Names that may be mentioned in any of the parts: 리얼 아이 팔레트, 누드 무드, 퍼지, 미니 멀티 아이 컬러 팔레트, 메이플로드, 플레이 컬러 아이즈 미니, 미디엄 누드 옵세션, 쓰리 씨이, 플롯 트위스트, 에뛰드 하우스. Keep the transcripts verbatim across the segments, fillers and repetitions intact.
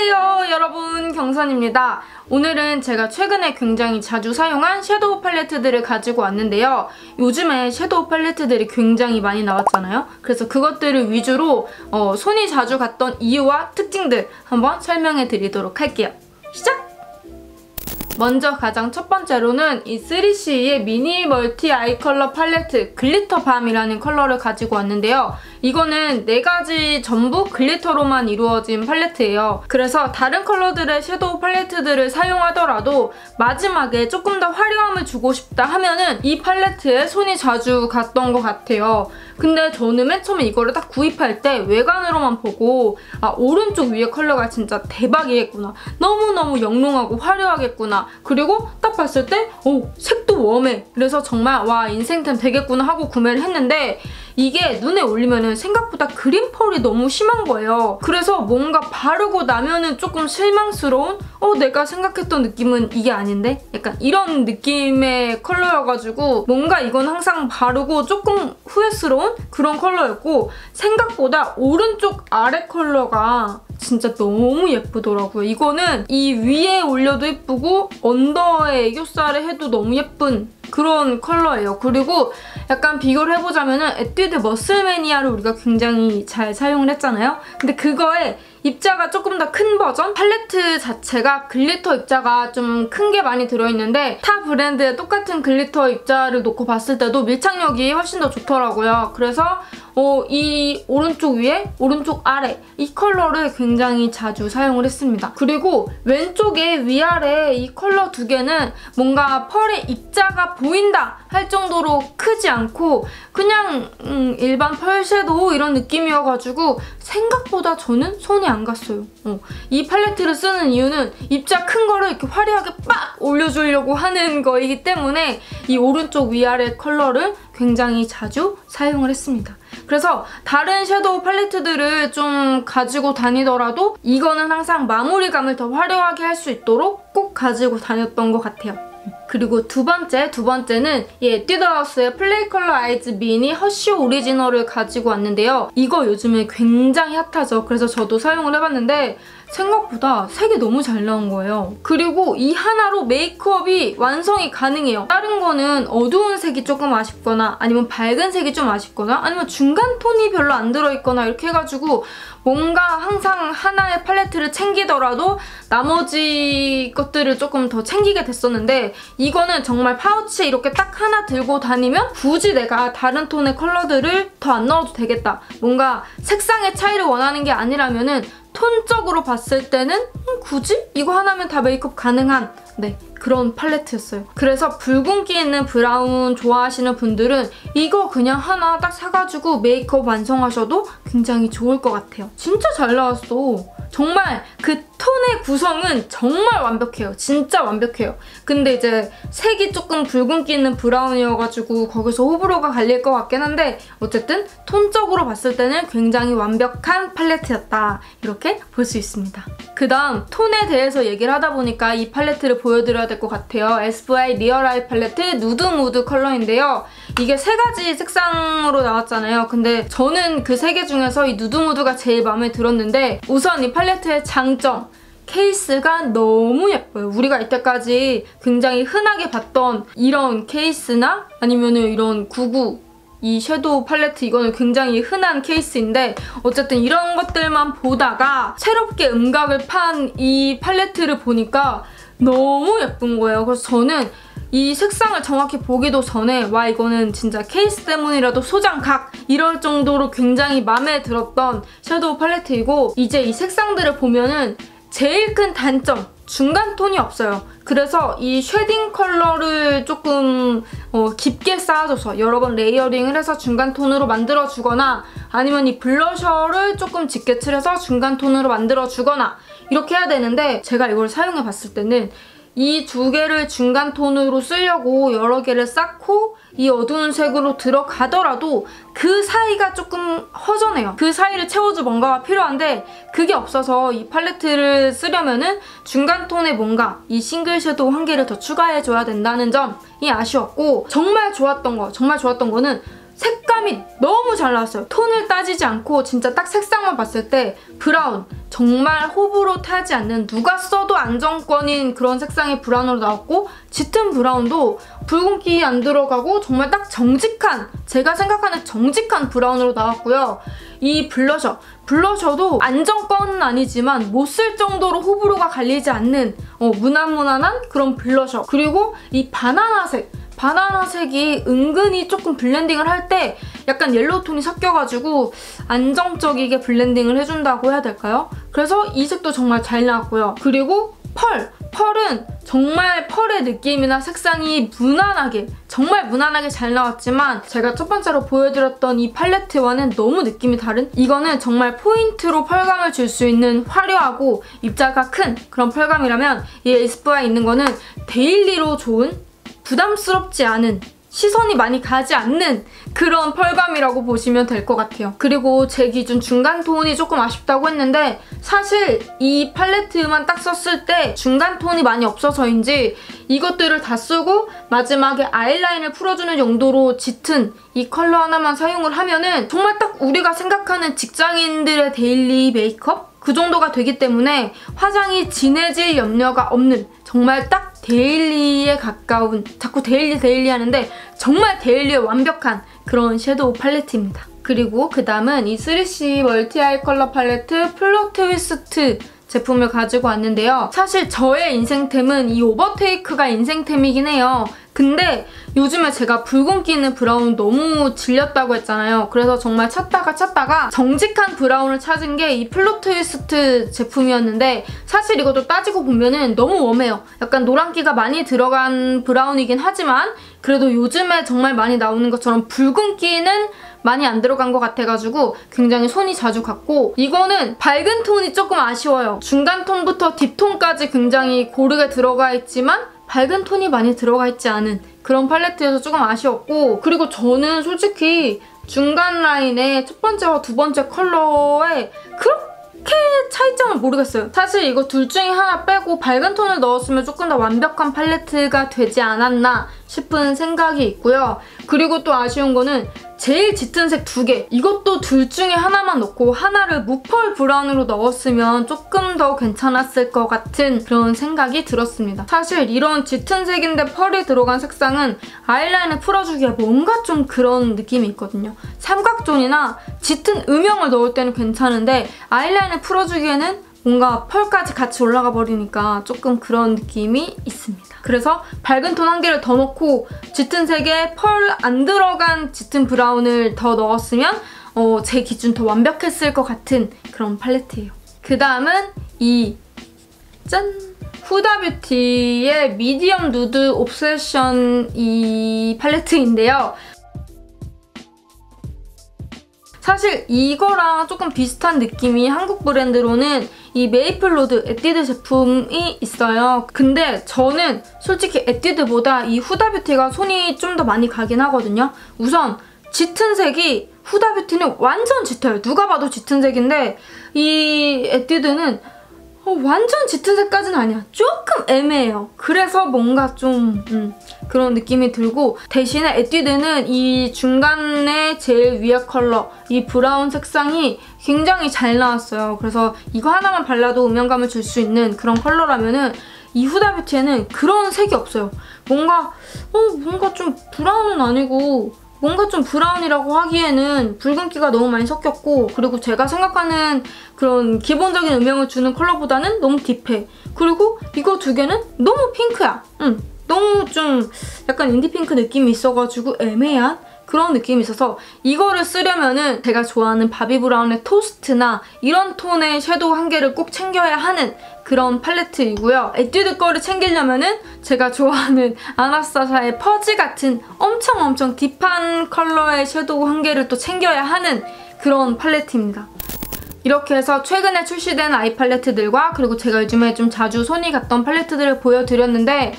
안녕하세요 여러분, 경선입니다. 오늘은 제가 최근에 굉장히 자주 사용한 섀도우 팔레트들을 가지고 왔는데요. 요즘에 섀도우 팔레트들이 굉장히 많이 나왔잖아요. 그래서 그것들을 위주로 어, 손이 자주 갔던 이유와 특징들 한번 설명해 드리도록 할게요. 시작! 먼저 가장 첫 번째로는 이 쓰리 씨이의 미니 멀티 아이 컬러 팔레트 글리터 밤이라는 컬러를 가지고 왔는데요. 이거는 네 가지 전부 글리터로만 이루어진 팔레트예요. 그래서 다른 컬러들의 섀도우 팔레트들을 사용하더라도 마지막에 조금 더 화려함을 주고 싶다 하면은 이 팔레트에 손이 자주 갔던 것 같아요. 근데 저는 맨 처음에 이거를 딱 구입할 때 외관으로만 보고 아, 오른쪽 위에 컬러가 진짜 대박이겠구나. 너무너무 영롱하고 화려하겠구나. 그리고 딱 봤을 때 오, 색도 웜해. 그래서 정말 와, 인생템 되겠구나 하고 구매를 했는데 이게 눈에 올리면은 생각보다 그린펄이 너무 심한 거예요. 그래서 뭔가 바르고 나면은 조금 실망스러운 어 내가 생각했던 느낌은 이게 아닌데? 약간 이런 느낌의 컬러여가지고 뭔가 이건 항상 바르고 조금 후회스러운 그런 컬러였고 생각보다 오른쪽 아래 컬러가 진짜 너무 예쁘더라고요. 이거는 이 위에 올려도 예쁘고 언더에 애교살에 해도 너무 예쁜 그런 컬러예요. 그리고 약간 비교를 해보자면은 에뛰드 머슬매니아를 우리가 굉장히 잘 사용을 했잖아요. 근데 그거에 입자가 조금 더 큰 버전? 팔레트 자체가 글리터 입자가 좀 큰 게 많이 들어있는데 타 브랜드의 똑같은 글리터 입자를 놓고 봤을 때도 밀착력이 훨씬 더 좋더라고요. 그래서 어, 이 오른쪽 위에, 오른쪽 아래 이 컬러를 굉장히 자주 사용을 했습니다. 그리고 왼쪽에 위아래 이 컬러 두 개는 뭔가 펄의 입자가 보인다 할 정도로 크지 않고 그냥 음, 일반 펄 섀도우 이런 느낌이어가지고 생각보다 저는 손이 안 갔어요. 어. 이 팔레트를 쓰는 이유는 입자 큰 거를 이렇게 화려하게 빡 올려주려고 하는 거이기 때문에 이 오른쪽 위아래 컬러를 굉장히 자주 사용을 했습니다. 그래서 다른 섀도우 팔레트들을 좀 가지고 다니더라도 이거는 항상 마무리감을 더 화려하게 할 수 있도록 꼭 가지고 다녔던 것 같아요. 그리고 두 번째, 두 번째는 이 에뛰드 하우스의 플레이 컬러 아이즈 미니 허쉬 오리지널을 가지고 왔는데요. 이거 요즘에 굉장히 핫하죠. 그래서 저도 사용을 해봤는데 생각보다 색이 너무 잘 나온 거예요. 그리고 이 하나로 메이크업이 완성이 가능해요. 다른 거는 어두운 색이 조금 아쉽거나 아니면 밝은 색이 좀 아쉽거나 아니면 중간 톤이 별로 안 들어있거나 이렇게 해가지고 뭔가 항상 하나의 팔레트를 챙기더라도 나머지 것들을 조금 더 챙기게 됐었는데 이거는 정말 파우치에 이렇게 딱 하나 들고 다니면 굳이 내가 다른 톤의 컬러들을 더 안 넣어도 되겠다. 뭔가 색상의 차이를 원하는 게 아니라면은 톤적으로 봤을 때는 음, 굳이? 이거 하나면 다 메이크업 가능한 네 그런 팔레트였어요. 그래서 붉은기 있는 브라운 좋아하시는 분들은 이거 그냥 하나 딱 사가지고 메이크업 완성하셔도 굉장히 좋을 것 같아요. 진짜 잘 나왔어. 정말 그 톤의 구성은 정말 완벽해요. 진짜 완벽해요. 근데 이제 색이 조금 붉은기 있는 브라운이어가지고 거기서 호불호가 갈릴 것 같긴 한데 어쨌든 톤적으로 봤을 때는 굉장히 완벽한 팔레트였다. 이렇게 볼 수 있습니다. 그 다음 톤에 대해서 얘기를 하다 보니까 이 팔레트를 보여드려야 될 것 같아요. 에스쁘아의 리얼 아이 팔레트 누드 무드 컬러인데요. 이게 세 가지 색상으로 나왔잖아요. 근데 저는 그 세 개 중에서 이 누드 무드가 제일 마음에 들었는데 우선 이 팔레트의 장점 케이스가 너무 예뻐요. 우리가 이때까지 굉장히 흔하게 봤던 이런 케이스나 아니면은 이런 구구 이 섀도우 팔레트 이거는 굉장히 흔한 케이스인데 어쨌든 이런 것들만 보다가 새롭게 음각을 판 이 팔레트를 보니까 너무 예쁜 거예요. 그래서 저는 이 색상을 정확히 보기도 전에 와 이거는 진짜 케이스 때문이라도 소장각 이럴 정도로 굉장히 마음에 들었던 섀도우 팔레트이고 이제 이 색상들을 보면은 제일 큰 단점 중간 톤이 없어요. 그래서 이 쉐딩 컬러를 조금 어, 깊게 쌓아줘서 여러 번 레이어링을 해서 중간 톤으로 만들어주거나 아니면 이 블러셔를 조금 짙게 칠해서 중간 톤으로 만들어주거나 이렇게 해야 되는데 제가 이걸 사용해봤을 때는 이 두 개를 중간 톤으로 쓰려고 여러 개를 쌓고 이 어두운 색으로 들어가더라도 그 사이가 조금 허전해요. 그 사이를 채워줄 뭔가가 필요한데 그게 없어서 이 팔레트를 쓰려면은 중간 톤에 뭔가 이 싱글 섀도우 한 개를 더 추가해줘야 된다는 점이 아쉬웠고 정말 좋았던 거, 정말 좋았던 거는 색감이 너무 잘 나왔어요. 톤을 따지지 않고 진짜 딱 색상만 봤을 때 브라운, 정말 호불호 타지 않는 누가 써도 안정권인 그런 색상의 브라운으로 나왔고, 짙은 브라운도 붉은기 안 들어가고 정말 딱 정직한, 제가 생각하는 정직한 브라운으로 나왔고요. 이 블러셔, 블러셔도 안정권은 아니지만 못 쓸 정도로 호불호가 갈리지 않는 어, 무난무난한 그런 블러셔. 그리고 이 바나나색, 바나나색이 은근히 조금 블렌딩을 할 때 약간 옐로우톤이 섞여가지고 안정적이게 블렌딩을 해준다고 해야 될까요? 그래서 이 색도 정말 잘 나왔고요. 그리고 펄! 펄은 정말 펄의 느낌이나 색상이 무난하게, 정말 무난하게 잘 나왔지만 제가 첫 번째로 보여드렸던 이 팔레트와는 너무 느낌이 다른? 이거는 정말 포인트로 펄감을 줄 수 있는 화려하고 입자가 큰 그런 펄감이라면 이 에스쁘아에 있는 거는 데일리로 좋은, 부담스럽지 않은, 시선이 많이 가지 않는 그런 펄감이라고 보시면 될 것 같아요. 그리고 제 기준 중간 톤이 조금 아쉽다고 했는데 사실 이 팔레트만 딱 썼을 때 중간 톤이 많이 없어서인지 이것들을 다 쓰고 마지막에 아이라인을 풀어주는 용도로 짙은 이 컬러 하나만 사용을 하면은 정말 딱 우리가 생각하는 직장인들의 데일리 메이크업? 그 정도가 되기 때문에 화장이 진해질 염려가 없는 정말 딱 데일리에 가까운, 자꾸 데일리 데일리 하는데 정말 데일리에 완벽한 그런 섀도우 팔레트입니다. 그리고 그 다음은 이 쓰리 씨이 멀티 아이 컬러 팔레트 플롯 트위스트 제품을 가지고 왔는데요. 사실 저의 인생템은 이 오버테이크가 인생템이긴 해요. 근데 요즘에 제가 붉은기 있는 브라운 너무 질렸다고 했잖아요. 그래서 정말 찾다가 찾다가 정직한 브라운을 찾은 게 이 플롯 트위스트 제품이었는데 사실 이것도 따지고 보면은 너무 웜해요. 약간 노란기가 많이 들어간 브라운이긴 하지만 그래도 요즘에 정말 많이 나오는 것처럼 붉은기는 많이 안 들어간 것 같아가지고 굉장히 손이 자주 갔고, 이거는 밝은 톤이 조금 아쉬워요. 중간 톤부터 딥톤까지 굉장히 고르게 들어가 있지만 밝은 톤이 많이 들어가 있지 않은 그런 팔레트여서 조금 아쉬웠고, 그리고 저는 솔직히 중간 라인의 첫 번째와 두 번째 컬러에 그렇게 차이점을 모르겠어요. 사실 이거 둘 중에 하나 빼고 밝은 톤을 넣었으면 조금 더 완벽한 팔레트가 되지 않았나 싶은 생각이 있고요. 그리고 또 아쉬운 거는 제일 짙은 색 두 개, 이것도 둘 중에 하나만 넣고 하나를 무펄 브라운으로 넣었으면 조금 더 괜찮았을 것 같은 그런 생각이 들었습니다. 사실 이런 짙은 색인데 펄이 들어간 색상은 아이라인을 풀어주기에 뭔가 좀 그런 느낌이 있거든요. 삼각존이나 짙은 음영을 넣을 때는 괜찮은데 아이라인을 풀어주기에는 뭔가 펄까지 같이 올라가 버리니까 조금 그런 느낌이 있습니다. 그래서 밝은 톤 한 개를 더 넣고 짙은 색에 펄 안 들어간 짙은 브라운을 더 넣었으면 어, 제 기준 더 완벽했을 것 같은 그런 팔레트예요. 그 다음은 이 짠! 후다뷰티의 미디엄 누드 옵세션 이 팔레트인데요. 사실 이거랑 조금 비슷한 느낌이 한국 브랜드로는 이 메이플로드 에뛰드 제품이 있어요. 근데 저는 솔직히 에뛰드보다 이 후다뷰티가 손이 좀 더 많이 가긴 하거든요. 우선 짙은 색이, 후다뷰티는 완전 짙어요. 누가 봐도 짙은 색인데 이 에뛰드는 완전 짙은 색까지는 아니야. 조금 애매해요. 그래서 뭔가 좀 음, 그런 느낌이 들고, 대신에 에뛰드는 이 중간에 제일 위에 컬러, 이 브라운 색상이 굉장히 잘 나왔어요. 그래서 이거 하나만 발라도 음영감을 줄 수 있는 그런 컬러라면은 이 후다뷰티에는 그런 색이 없어요. 뭔가 어 뭔가 좀 브라운은 아니고 뭔가 좀 브라운이라고 하기에는 붉은기가 너무 많이 섞였고, 그리고 제가 생각하는 그런 기본적인 음영을 주는 컬러보다는 너무 딥해. 그리고 이거 두 개는 너무 핑크야. 응, 너무 좀 약간 인디핑크 느낌이 있어가지고 애매한 그런 느낌이 있어서 이거를 쓰려면은 제가 좋아하는 바비 브라운의 토스트나 이런 톤의 섀도우 한 개를 꼭 챙겨야 하는 그런 팔레트이고요. 에뛰드 거를 챙기려면은 제가 좋아하는 아나스타샤의 퍼지 같은 엄청 엄청 딥한 컬러의 섀도우 한 개를 또 챙겨야 하는 그런 팔레트입니다. 이렇게 해서 최근에 출시된 아이 팔레트들과 그리고 제가 요즘에 좀 자주 손이 갔던 팔레트들을 보여드렸는데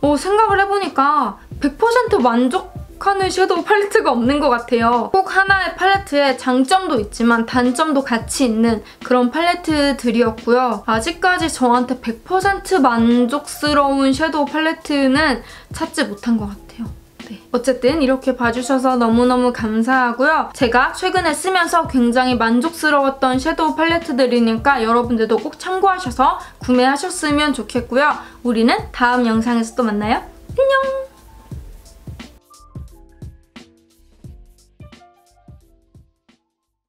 어, 생각을 해보니까 백 퍼센트 만족 하는 섀도우 팔레트가 없는 것 같아요. 꼭 하나의 팔레트에 장점도 있지만 단점도 같이 있는 그런 팔레트들이었고요. 아직까지 저한테 백 퍼센트 만족스러운 섀도우 팔레트는 찾지 못한 것 같아요. 돼. 어쨌든 이렇게 봐주셔서 너무너무 감사하고요. 제가 최근에 쓰면서 굉장히 만족스러웠던 섀도우 팔레트들이니까 여러분들도 꼭 참고하셔서 구매하셨으면 좋겠고요. 우리는 다음 영상에서 또 만나요. 안녕!